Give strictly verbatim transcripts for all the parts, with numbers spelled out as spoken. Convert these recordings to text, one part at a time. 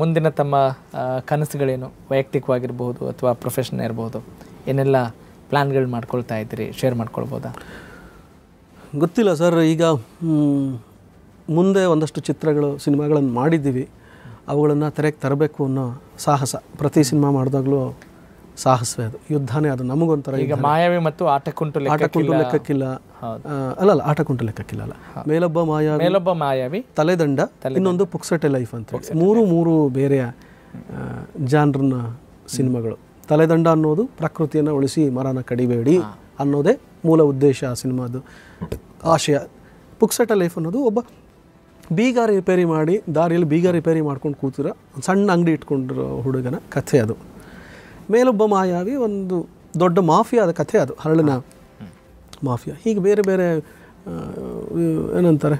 ಮುಂದಿನ ತಮ್ಮ ಕನಸುಗಳೇನು ವೈಯಕ್ತಿಕವಾಗಿರಬಹುದು ಅಥವಾ ಪ್ರೊಫೆಷನ್ ಇರಬಹುದು ಏನೆಲ್ಲ ಪ್ಲಾನ್ಗಳು ಮಾಡ್ಕೊಳ್ತಾ ಇದ್ದೀರಿ ಶೇರ್ ಮಾಡ್ಕೊಳ್ಳಬಹುದು ಗೊತ್ತಿಲ್ಲ ಸರ್ ಈಗ ಮುಂದೆ ಒಂದಷ್ಟು ಚಿತ್ರಗಳು ಸಿನಿಮಾಗಳನ್ನು ಮಾಡಿದ್ದೀವಿ ಅವುಗಳನ್ನು ತೆರೆಗೆ ತರಬೇಕು ಅನ್ನೋ ಸಾಹಸ ಪ್ರತಿ ಸಿನಿಮಾ ಮಾಡಿದಾಗಲೂ ಸಾಹಸವೇ ಅದು ಯುದ್ಧನೇ ಅದು ನಮಗೊಂತರ ಈಗ ಮಾಯಾವಿ ಮತ್ತು ಆಟಕುಂಟು ಲೆಕ್ಕಕ್ಕಿಲ್ಲ ಅಲ್ಲ ಅಲ್ಲ ಆಟಕುಂಟು ಲೆಕ್ಕಕ್ಕಿಲ್ಲ ಅಲ್ಲ ಮೇಲೊಬ್ಬ ಮಾಯಾವಿ ಮೇಲೊಬ್ಬ ಮಾಯಾವಿ ತಲೆದಂಡ ಇನ್ನೊಂದು ಪುಕ್ಸಟೆ ಲೈಫ್ ಅಂತ ಮೂರು ಮೂರು ಬೇರೆ ಜಾನ್ರನ ಸಿನಿಮಾಗಳು ತಲೆದಂಡ ಅನ್ನೋದು ಪ್ರಕೃತಿಯನ್ನು ಉಳಿಸಿ ಮರನ ಕಡಿಬೇಡಿ ಅನ್ನೋದೇ ಮೂಲ ಉದ್ದೇಶ ಆ ಸಿನಿಮಾದು ಆಶಯ ಪುಕ್ಸಟೆ ಲೈಫ್ ಅನ್ನೋದು ಒಬ್ಬ ಬೀಗ ರಿಪೇರಿ ಮಾಡಿ ದಾರಿಯಲ್ಲಿ ಬೀಗ ರಿಪೇರಿ ಮಾಡ್ಕೊಂಡು ಕೂತಿರೋ ಒಂದು ಸಣ್ಣ ಅಂಗಡಿ ಇಟ್ಕೊಂಡಿರೋ ಹುಡುಗನ ಕಥೆ ಅದು ಮೇಲೊಬ್ಬ ಮಾಯಾವಿ ಒಂದು ದೊಡ್ಡ ಮಾಫಿಯಾದ ಕಥೆ ಅದು ಹರಳಿನ ಮಾಫಿಯಾ ಹೀಗೆ ಬೇರೆ ಬೇರೆ ಏನಂತಾರೆ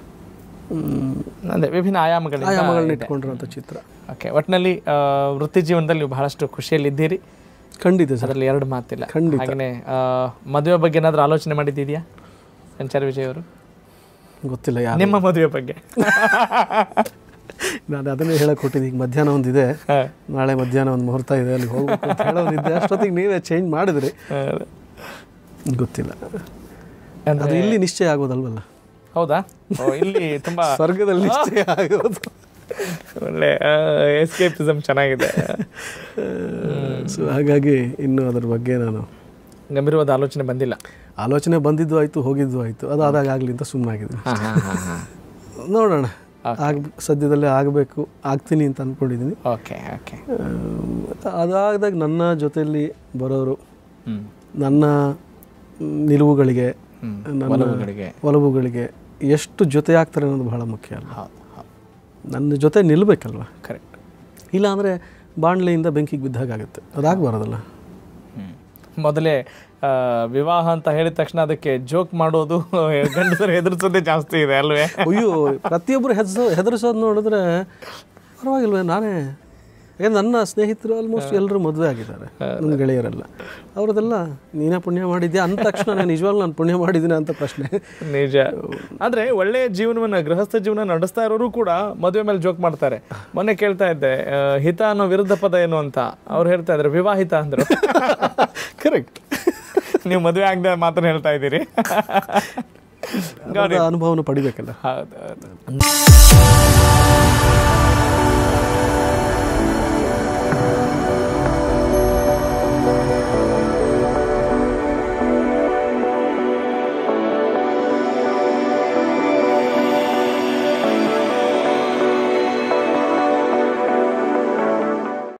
ಅಂದರೆ ವಿಭಿನ್ನ ಆಯಾಮಗಳು ಆಯಾಮಗಳನ್ನ ಇಟ್ಕೊಂಡಿರುವಂಥ ಚಿತ್ರ ಓಕೆ ಒಟ್ಟಿನಲ್ಲಿ ವೃತ್ತಿ ಜೀವನದಲ್ಲಿ ನೀವು ಬಹಳಷ್ಟು ಖುಷಿಯಲ್ಲಿದ್ದೀರಿ ಖಂಡಿತ ಸರ್ ಅದರಲ್ಲಿ ಎರಡು ಮಾತಿಲ್ಲ ಖಂಡಿತ ಹಾಗೆಯೇ ಮದುವೆ ಬಗ್ಗೆ ಏನಾದರೂ ಆಲೋಚನೆ ಮಾಡಿದ್ದೀಯಾ ಸಂಚಾರ ವಿಜಯ್ ಅವರು ಗೊತ್ತಿಲ್ಲ ಯಾರು ನಿಮ್ಮ ಮದುವೆ ಬಗ್ಗೆ ನಾನು ಅದನ್ನೇ ಹೇಳಕ್ಕೆ ಕೊಟ್ಟಿದ್ದು ಈಗ ಮಧ್ಯಾಹ್ನ ಒಂದಿದೆ ನಾಳೆ ಮಧ್ಯಾಹ್ನ ಒಂದು ಮುಹೂರ್ತ ಇದೆ ಅಲ್ಲಿ ಹೋಗ್ಬೇಕು ಅಂತ ಹೇಳೋದಿದ್ದೆ ಅಷ್ಟೊತ್ತಿಗೆ ನೀವೇ ಚೇಂಜ್ ಮಾಡಿದ್ರಿ ಗೊತ್ತಿಲ್ಲ ಅದು ಇಲ್ಲಿ ನಿಶ್ಚಯ ಆಗೋದಲ್ವಲ್ಲ ಹೌದಾ ಇಲ್ಲಿ ತುಂಬ ಸ್ವರ್ಗದಲ್ಲಿ ನಿಶ್ಚಯ ಆಗೋದು ಒಳ್ಳೆ ಎಸ್ಕೇಪಿಸಮ್ ಚೆನ್ನಾಗಿದೆ ಸೊ ಹಾಗಾಗಿ ಇನ್ನೂ ಅದ್ರ ಬಗ್ಗೆ ನಾನು ಗಂಭೀರವಾದ ಆಲೋಚನೆ ಬಂದಿಲ್ಲ ಆಲೋಚನೆ ಬಂದಿದ್ದು ಆಯಿತು ಹೋಗಿದ್ದು ಆಯಿತು ಅದಾದಾಗ ಆಗಲಿ ಅಂತ ಸುಮ್ಮನಾಗಿದೆ ನೋಡೋಣ ಆಗ ಸದ್ಯದಲ್ಲೇ ಆಗಬೇಕು ಆಗ್ತೀನಿ ಅಂತ ಅಂದ್ಕೊಂಡಿದ್ದೀನಿ ಓಕೆ ಓಕೆ ಅದಾದಾಗ ನನ್ನ ಜೊತೆಯಲ್ಲಿ ಬರೋರು ನನ್ನ ನಿಲುವುಗಳಿಗೆ ನನ್ನ ಒಲವುಗಳಿಗೆ ಎಷ್ಟು ಜೊತೆ ಆಗ್ತಾರೆ ಅನ್ನೋದು ಬಹಳ ಮುಖ್ಯ ಅಲ್ಲ ನನ್ನ ಜೊತೆ ನಿಲ್ಲಬೇಕಲ್ವ ಕರೆಕ್ಟ್ ಇಲ್ಲಾಂದರೆ ಬಾಣಲೆಯಿಂದ ಬೆಂಕಿಗೆ ಬಿದ್ದಾಗುತ್ತೆ ಅದಾಗಬಾರದಲ್ಲ ಮೊದಲೇ ವಿವಾಹ ಅಂತ ಹೇಳಿದ ತಕ್ಷಣ ಅದಕ್ಕೆ ಜೋಕ್ ಮಾಡೋದು ಗಂಡಸರು ಹೆದರ್ಸೋದೇ ಜಾಸ್ತಿ ಇದೆ ಅಲ್ವೇ ಅಯ್ಯೋ ಪ್ರತಿಯೊಬ್ಬರು ಹೆದರ್ಸೋ ಹೆದರ್ಸೋದು ನೋಡಿದ್ರೆ ಪರವಾಗಿಲ್ವೇ ನಾನೇ ಯಾಕಂದ್ರೆ ನನ್ನ ಸ್ನೇಹಿತರು ಆಲ್ಮೋಸ್ಟ್ ಎಲ್ಲರೂ ಮದುವೆ ಆಗಿದ್ದಾರೆ ನನ್ನ ಗೆಳೆಯರೆಲ್ಲ ಅವ್ರದ್ದೆಲ್ಲ ನೀನೇ ಪುಣ್ಯ ಮಾಡಿದ್ಯಾ ಅಂದ ತಕ್ಷಣ ನಾನು ನಿಜವಾಗ್ಲೂ ನಾನು ಪುಣ್ಯ ಮಾಡಿದ್ದೀನಿ ಅಂತ ಪ್ರಶ್ನೆ ನಿಜ ಆದರೆ ಒಳ್ಳೆಯ ಜೀವನವನ್ನು ಗೃಹಸ್ಥ ಜೀವನ ನಡೆಸ್ತಾ ಇರೋರು ಕೂಡ ಮದುವೆ ಮೇಲೆ ಜೋಕ್ ಮಾಡ್ತಾರೆ ಮೊನ್ನೆ ಕೇಳ್ತಾ ಇದ್ದೆ ಹಿತ ಅನ್ನೋ ವಿರುದ್ಧ ಪದ ಏನು ಅಂತ ಅವ್ರು ಹೇಳ್ತಾ ಇದ್ದಾರೆ ವಿವಾಹಿತ ಅಂದರು ಕರೆಕ್ಟ್ ನೀವು ಮದುವೆ ಆಗದೆ ಮಾತ್ರ ಹೇಳ್ತಾ ಇದ್ದೀರಿ ಅನುಭವನ ಪಡಿಬೇಕಲ್ಲ ಹೌದು